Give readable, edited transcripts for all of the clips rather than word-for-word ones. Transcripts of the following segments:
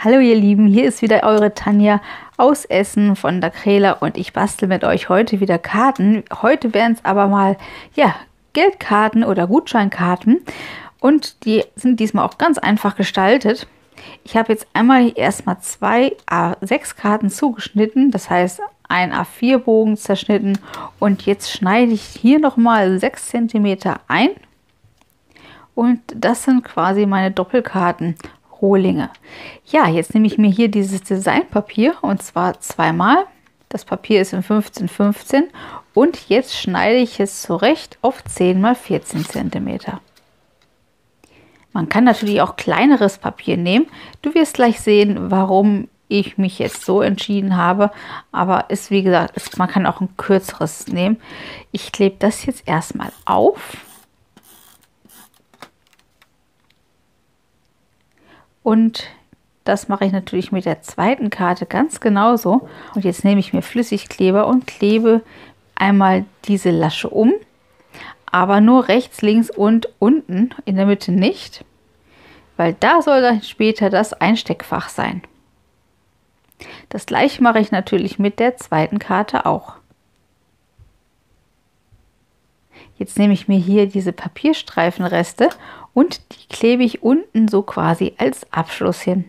Hallo ihr Lieben, hier ist wieder eure Tanja aus Essen von dakrela und ich bastel mit euch heute wieder Karten. Heute wären es aber mal ja, Geldkarten oder Gutscheinkarten und die sind diesmal auch ganz einfach gestaltet. Ich habe jetzt erstmal zwei A6-Karten zugeschnitten, das heißt ein A4-Bogen zerschnitten und jetzt schneide ich hier nochmal 6 cm ein und das sind quasi meine Doppelkarten. Rohlinge. Ja, jetzt nehme ich mir hier dieses Designpapier und zwar zweimal. Das Papier ist in 15x15 und jetzt schneide ich es zurecht auf 10x14 cm. Man kann natürlich auch kleineres Papier nehmen. Du wirst gleich sehen, warum ich mich jetzt so entschieden habe. Aber ist wie gesagt, man kann auch ein kürzeres nehmen. Ich klebe das jetzt erstmal auf. Und das mache ich natürlich mit der zweiten Karte ganz genauso. Und jetzt nehme ich mir Flüssigkleber und klebe einmal diese Lasche um. Aber nur rechts, links und unten, in der Mitte nicht. Weil da soll dann später das Einsteckfach sein. Das gleiche mache ich natürlich mit der zweiten Karte auch. Jetzt nehme ich mir hier diese Papierstreifenreste und die klebe ich unten so quasi als Abschluss hin.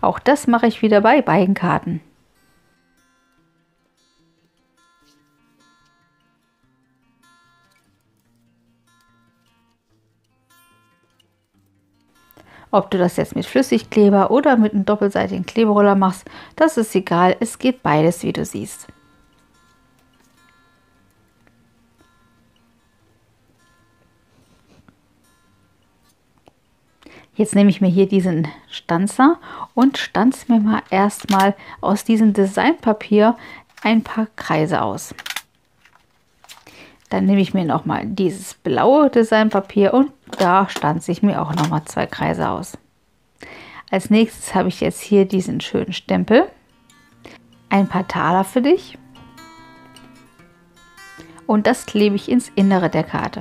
Auch das mache ich wieder bei beiden Karten. Ob du das jetzt mit Flüssigkleber oder mit einem doppelseitigen Kleberoller machst, das ist egal, es geht beides, wie du siehst. Jetzt nehme ich mir hier diesen Stanzer und stanze mir mal erstmal aus diesem Designpapier ein paar Kreise aus. Dann nehme ich mir nochmal dieses blaue Designpapier und da stanze ich mir auch nochmal 2 Kreise aus. Als nächstes habe ich jetzt hier diesen schönen Stempel, ein paar Taler für dich und das klebe ich ins Innere der Karte.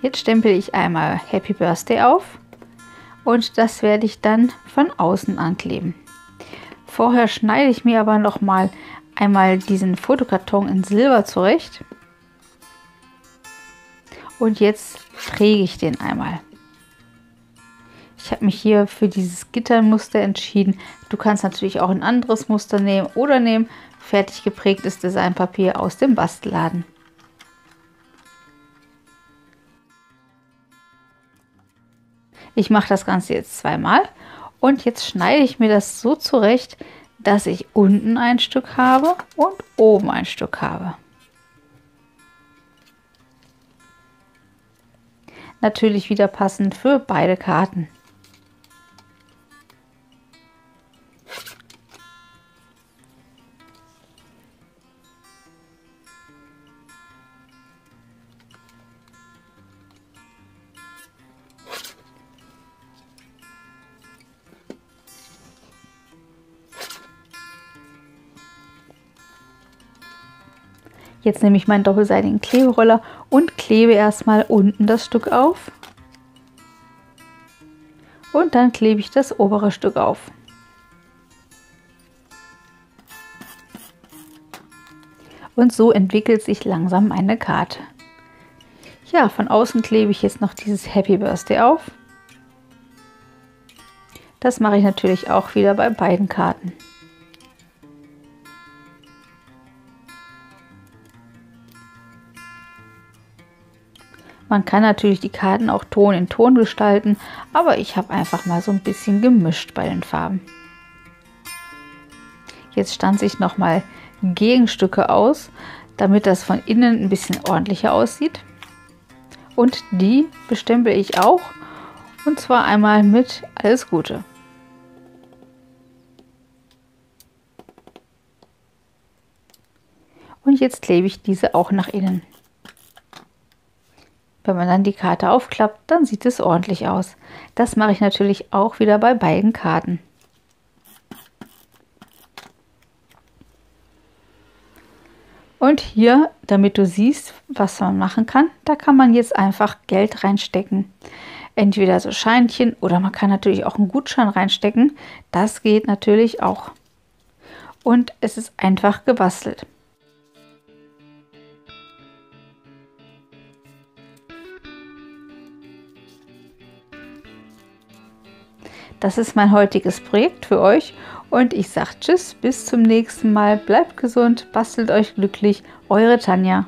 Jetzt stempel ich einmal Happy Birthday auf und das werde ich dann von außen ankleben. Vorher schneide ich mir aber nochmal einmal diesen Fotokarton in Silber zurecht und jetzt präge ich den einmal. Ich habe mich hier für dieses Gittermuster entschieden. Du kannst natürlich auch ein anderes Muster nehmen oder nehmen fertig geprägtes Designpapier aus dem Bastelladen. Ich mache das Ganze jetzt zweimal und jetzt schneide ich mir das so zurecht, dass ich unten ein Stück habe und oben ein Stück habe. Natürlich wieder passend für beide Karten. Jetzt nehme ich meinen doppelseitigen Kleberoller und klebe erstmal unten das Stück auf. Und dann klebe ich das obere Stück auf. Und so entwickelt sich langsam eine Karte. Ja, von außen klebe ich jetzt noch dieses Happy Birthday auf. Das mache ich natürlich auch wieder bei beiden Karten. Man kann natürlich die Karten auch Ton in Ton gestalten, aber ich habe einfach mal so ein bisschen gemischt bei den Farben. Jetzt stanze ich nochmal Gegenstücke aus, damit das von innen ein bisschen ordentlicher aussieht. Und die bestempel ich auch und zwar einmal mit Alles Gute. Und jetzt klebe ich diese auch nach innen. Wenn man dann die Karte aufklappt, dann sieht es ordentlich aus. Das mache ich natürlich auch wieder bei beiden Karten. Und hier, damit du siehst, was man machen kann, da kann man jetzt einfach Geld reinstecken. Entweder so Scheinchen oder man kann natürlich auch einen Gutschein reinstecken. Das geht natürlich auch. Und es ist einfach gebastelt. Das ist mein heutiges Projekt für euch und ich sage tschüss, bis zum nächsten Mal, bleibt gesund, bastelt euch glücklich, eure Tanja.